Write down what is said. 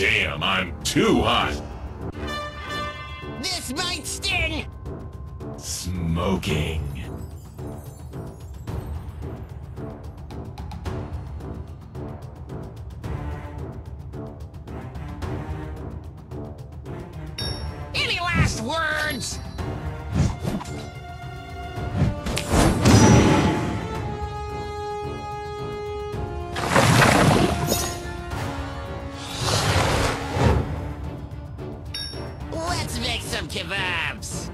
Damn, I'm too hot. This might sting. Smoking. Any last words? Let's make some kebabs!